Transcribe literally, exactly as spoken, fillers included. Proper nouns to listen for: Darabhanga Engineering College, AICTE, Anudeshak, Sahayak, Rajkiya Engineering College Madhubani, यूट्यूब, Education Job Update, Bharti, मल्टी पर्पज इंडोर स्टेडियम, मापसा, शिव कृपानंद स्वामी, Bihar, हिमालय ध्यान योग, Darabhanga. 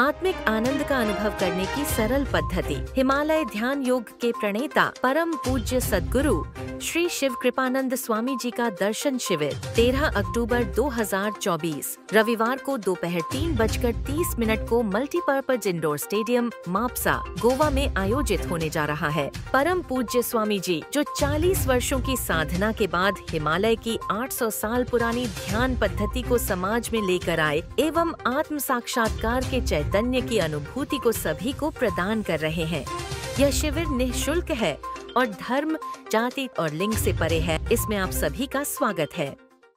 आत्मिक आनंद का अनुभव करने की सरल पद्धति। हिमालय ध्यान योग के प्रणेता परम पूज्य सद्गुरु श्री शिव कृपानंद स्वामी जी का दर्शन शिविर तेरह अक्टूबर दो हजार चौबीस रविवार को दोपहर तीन बजकर तीस मिनट को मल्टी पर्पज इंडोर स्टेडियम मापसा Goa में आयोजित होने जा रहा है। परम पूज्य स्वामी जी जो चालीस वर्षों की साधना के बाद हिमालय की आठ सौ साल पुरानी ध्यान पद्धति को समाज में लेकर आए एवं आत्म साक्षात्कार के चैतन्य की अनुभूति को सभी को प्रदान कर रहे हैं। यह शिविर निःशुल्क है और धर्म, जाति और लिंग से परे है। इसमें आप सभी का स्वागत है।